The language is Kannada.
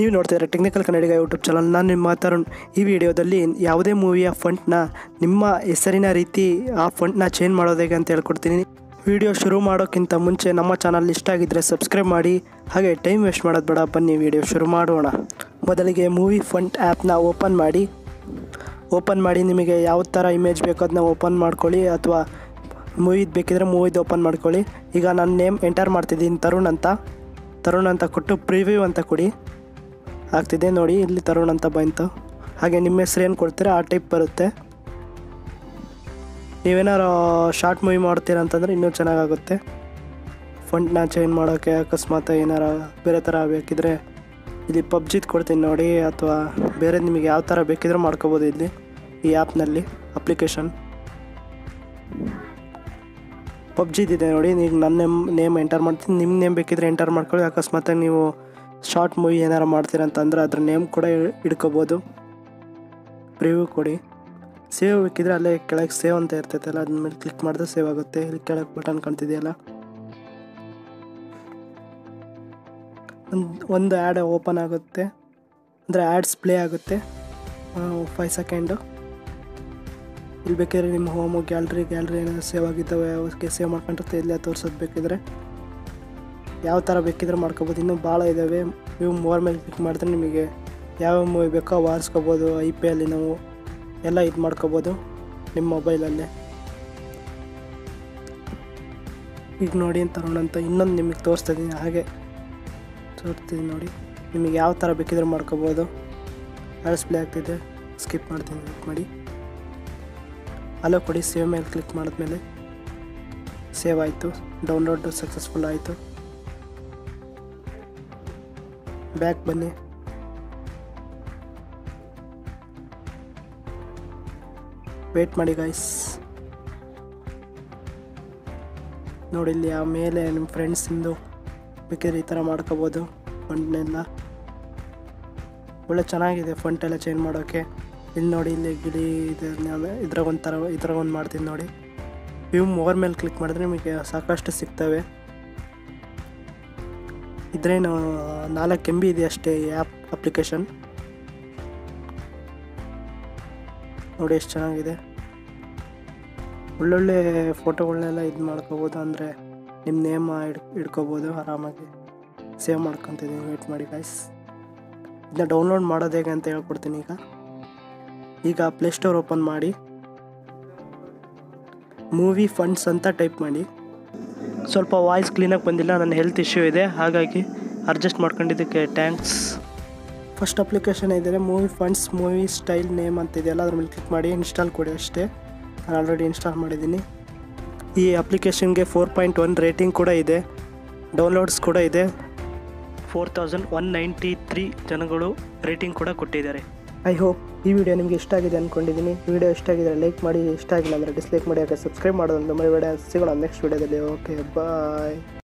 ನೀವು ನೋಡ್ತಿದ್ದೀರಾ ಟೆಕ್ನಿಕಲ್ ಕನ್ನಡಿಗ ಯೂಟ್ಯೂಬ್ ಚಾನಲ್. ನಾನು ನಿಮ್ಮ ಮಾತರನ್. ಈ ವಿಡಿಯೋದಲ್ಲಿ ಯಾವುದೇ ಮೂವಿಯ ಫಾಂಟ್ನ ನಿಮ್ಮ ಹೆಸರಿನ ರೀತಿ ಆ ಫಾಂಟ್ನ ಚೇಂಜ್ ಮಾಡೋದು ಹೇಗೆ ಅಂತ ಹೇಳ್ಕೊಡ್ತೀನಿ. ವಿಡಿಯೋ ಶುರು ಮಾಡೋಕ್ಕಿಂತ ಮುಂಚೆ ನಮ್ಮ ಚಾನಲ್ ಇಷ್ಟ ಆಗಿದ್ದರೆ ಸಬ್ಸ್ಕ್ರೈಬ್ ಮಾಡಿ, ಹಾಗೆ ಟೈಮ್ ವೇಸ್ಟ್ ಮಾಡೋದು ಬೇಡ, ಬನ್ನಿ ವಿಡಿಯೋ ಶುರು ಮಾಡೋಣ. ಮೊದಲಿಗೆ ಮೂವಿ ಫಾಂಟ್ ಆ್ಯಪ್ನ ಓಪನ್ ಮಾಡಿ ನಿಮಗೆ ಯಾವ ಥರ ಇಮೇಜ್ ಬೇಕೋ ಅದನ್ನ ಓಪನ್ ಮಾಡ್ಕೊಳ್ಳಿ, ಅಥವಾ ಮೂವಿದು ಬೇಕಿದ್ರೆ ಮೂವಿದು ಓಪನ್ ಮಾಡ್ಕೊಳ್ಳಿ. ಈಗ ನಾನು ನೇಮ್ ಎಂಟರ್ ಮಾಡ್ತಿದ್ದೀನಿ, ತರುಣ್ ಅಂತ ಕೊಟ್ಟು ಪ್ರಿವ್ಯೂ ಅಂತ ಕೊಡಿ. ಆಗ್ತಿದೆ ನೋಡಿ, ಇಲ್ಲಿ ತರುಣ್ ಅಂತ ಬಂತು. ಹಾಗೆ ನಿಮ್ಮ ಹೆಸರು ಏನು ಕೊಡ್ತೀರಾ ಆ ಟೈಪ್ ಬರುತ್ತೆ. ನೀವೇನಾರು ಶಾರ್ಟ್ ಮೂವಿ ಮಾಡ್ತೀರಾ ಅಂತಂದರೆ ಇನ್ನೂ ಚೆನ್ನಾಗಾಗುತ್ತೆ. ಫಾಂಟ್ನ ಚೇಂಜ್ ಮಾಡೋಕ್ಕೆ ಅಕಸ್ಮಾತ್ ಏನಾರು ಬೇರೆ ಥರ ಬೇಕಿದ್ರೆ ಇಲ್ಲಿ ಪಬ್ಜಿದು ಕೊಡ್ತೀನಿ ನೋಡಿ, ಅಥವಾ ಬೇರೆ ನಿಮಗೆ ಯಾವ ಥರ ಬೇಕಿದ್ರೆ ಮಾಡ್ಕೋಬೋದು ಇಲ್ಲಿ ಈ ಆ್ಯಪ್ನಲ್ಲಿ. ಅಪ್ಲಿಕೇಶನ್ ಪಬ್ಜಿದಿದೆ ನೋಡಿ. ಈಗ ನನ್ನ ನೇಮ್ ಎಂಟರ್ ಮಾಡ್ತೀನಿ, ನಿಮ್ಮ ನೇಮ್ ಬೇಕಿದ್ರೆ ಎಂಟರ್ ಮಾಡ್ಕೊಳ್ಳಿ. ಅಕಸ್ಮಾತ್ ನೀವು ಶಾರ್ಟ್ ಮೂವಿ ಏನಾರು ಮಾಡ್ತೀರ ಅಂತಂದರೆ ಅದ್ರ ನೇಮ್ ಕೂಡ ಇಡ್ಕೋಬೋದು. ಪ್ರಿವ್ಯೂ ಕೊಡಿ. ಸೇವ್ ಬೇಕಿದ್ರೆ ಅಲ್ಲೇ ಕೆಳಗೆ ಸೇವ್ ಅಂತ ಇರ್ತೈತಲ್ಲ, ಅದ್ರ ಮೇಲೆ ಕ್ಲಿಕ್ ಮಾಡಿದ್ರೆ ಸೇವ್ ಆಗುತ್ತೆ. ಇಲ್ಲಿ ಕೆಳಗೆ ಬಟನ್ ಕಾಣ್ತಿದೆಯಲ್ಲ, ಒಂದು ಆ್ಯಡ್ ಓಪನ್ ಆಗುತ್ತೆ, ಅಂದರೆ ಆ್ಯಡ್ಸ್ ಪ್ಲೇ ಆಗುತ್ತೆ 5 ಸೆಕೆಂಡು. ಇಲ್ಲಿ ಬೇಕಿದ್ರೆ ನಿಮ್ಮ ಹೋಮು ಗ್ಯಾಲ್ರಿ ಏನಾದರೂ ಸೇವ್ ಆಗಿದ್ದಾವೆ ಅವಕ್ಕೆ ಸೇವ್ ಮಾಡ್ಕೊಂಡಿರುತ್ತೆ, ಇಲ್ಲೇ ತೋರಿಸೋದು. ಬೇಕಿದ್ರೆ ಯಾವ ಥರ ಬೇಕಿದ್ರೆ ಮಾಡ್ಕೋಬೋದು, ಇನ್ನೂ ಭಾಳ ಇದ್ದಾವೆ. ನೀವು ಮೂವರ್ ಮೇಲೆ ಕ್ಲಿಕ್ ಮಾಡಿದ್ರೆ ನಿಮಗೆ ಯಾವ್ಯಾವ ಮೂವಿ ಬೇಕೋ ಅವು ಆರಿಸ್ಕೋಬೋದು. IPL ನಾವು ಎಲ್ಲ ಇದು ಮಾಡ್ಕೋಬೋದು ನಿಮ್ಮ ಮೊಬೈಲಲ್ಲೇ. ಈಗ ನೋಡಿ ತರೋಣಂತ ಇನ್ನೊಂದು ನಿಮಗೆ ತೋರಿಸ್ತಿದ್ದೀನಿ, ಹಾಗೆ ತೋರಿಸ್ತೀನಿ ನೋಡಿ. ನಿಮಗೆ ಯಾವ ಥರ ಬೇಕಿದ್ರೆ ಮಾಡ್ಕೋಬೋದು. ಆ್ಯಡ್ಸ್ ಪ್ಲೇ ಆಗ್ತಿದೆ, ಸ್ಕಿಪ್ ಮಾಡ್ತೀನಿ, ಕ್ಲಿಕ್ ಮಾಡಿ, ಅಲ್ಲೋ ಕೊಡಿ. ಸೇವ್ ಮೇಲೆ ಕ್ಲಿಕ್ ಮಾಡಿದ್ಮೇಲೆ ಸೇವ್ ಆಯಿತು, ಡೌನ್ಲೋಡ್ ಸಕ್ಸಸ್ಫುಲ್ ಆಯಿತು. ಬ್ಯಾಕ್ ಬನ್ನಿ. ವೇಟ್ ಮಾಡಿ ಗಾಯ್ಸ್. ನೋಡಿ ಇಲ್ಲಿ ಆಮೇಲೆ ನಿಮ್ಮ ಫ್ರೆಂಡ್ಸಿಂದು ಬೇಕಿದ್ರೆ ಈ ಥರ ಮಾಡ್ಕೋಬೋದು ಫಾಂಟ್ನೆಲ್ಲ. ಒಳ್ಳೆ ಚೆನ್ನಾಗಿದೆ ಫಾಂಟ್ ಎಲ್ಲ ಚೇಂಜ್ ಮಾಡೋಕ್ಕೆ. ಇಲ್ಲಿ ನೋಡಿ, ಇಲ್ಲಿ ಗಿಳಿ ಇದ್ರಾಗೊಂದು ಮಾಡ್ತೀನಿ ನೋಡಿ. ವ್ಯೂ ಮೋರ್ ಮೇಲೆ ಕ್ಲಿಕ್ ಮಾಡಿದ್ರೆ ನಿಮಗೆ ಸಾಕಷ್ಟು ಸಿಗ್ತವೆ. ಇದ್ರೇನು 4 MB ಇದೆ ಅಷ್ಟೇ ಈ ಆ್ಯಪ್ ಅಪ್ಲಿಕೇಶನ್. ನೋಡಿ ಎಷ್ಟು ಚೆನ್ನಾಗಿದೆ, ಒಳ್ಳೊಳ್ಳೆ ಫೋಟೋಗಳನ್ನೆಲ್ಲ ಇದು ಮಾಡ್ಕೋಬೋದು. ಅಂದರೆ ನಿಮ್ಮ ನೇಮ್ ಇಡ್ಕೋಬೋದು ಆರಾಮಾಗಿ. ಸೇವ್ ಮಾಡ್ಕೊತಿದ್ದೀನಿ, ವೇಟ್ ಮಾಡಿ ಗೈಸ್. ಇದನ್ನ ಡೌನ್ಲೋಡ್ ಮಾಡೋದು ಹೇಗೆ ಅಂತ ಹೇಳ್ಕೊಡ್ತೀನಿ. ಈಗ ಪ್ಲೇಸ್ಟೋರ್ ಓಪನ್ ಮಾಡಿ, ಮೂವಿ ಫಂಡ್ಸ್ ಅಂತ ಟೈಪ್ ಮಾಡಿ. ಸ್ವಲ್ಪ ವಾಯ್ಸ್ ಕ್ಲೀನಾಗಿ ಬಂದಿಲ್ಲ, ನನ್ನ ಹೆಲ್ತ್ ಇಶ್ಯೂ ಇದೆ, ಹಾಗಾಗಿ ಅಡ್ಜಸ್ಟ್ ಮಾಡ್ಕೊಂಡಿದ್ದಕ್ಕೆ ಥ್ಯಾಂಕ್ಸ್. ಫಸ್ಟ್ ಅಪ್ಲಿಕೇಶನ್ ಇದ್ದರೆ movie funds, movie style name ಅಂತ ಇದೆಯಲ್ಲ ಅದ್ರ ಮೇಲೆ ಕ್ಲಿಕ್ ಮಾಡಿ, ಇನ್ಸ್ಟಾಲ್ ಕೊಡಿ ಅಷ್ಟೇ. ನಾನು ಆಲ್ರೆಡಿ ಇನ್ಸ್ಟಾಲ್ ಮಾಡಿದ್ದೀನಿ. ಈ ಅಪ್ಲಿಕೇಶನ್ಗೆ 4.1 ರೇಟಿಂಗ್ ಕೂಡ ಇದೆ, ಡೌನ್ಲೋಡ್ಸ್ ಕೂಡ ಇದೆ. 4193 ಜನಗಳು ರೇಟಿಂಗ್ ಕೂಡ ಕೊಟ್ಟಿದ್ದಾರೆ. ಐ ಹೋಪ್ ಈ ವಿಡಿಯೋ ನಿಮಗೆ ಇಷ್ಟ ಆಗಿದೆ ಅಂದ್ಕೊಂಡಿದ್ದೀನಿ. ವಿಡಿಯೋ ಇಷ್ಟ ಆಗಿದ್ದರೆ ಲೈಕ್ ಮಾಡಿ, ಇಷ್ಟ ಆಗಿಲ್ಲ ಅಂದರೆ ಡಿಸ್ಲೈಕ್ ಮಾಡಿ, ಯಾಕೆ ಸಬ್ಸ್ಕ್ರೈಬ್ ಮಾಡೋದು ಮರಿಬೇಡ. ಸಿಗೋಣ ನೆಕ್ಸ್ಟ್ ವಿಡಿಯೋದಲ್ಲಿ. ಓಕೆ ಬಾಯ್.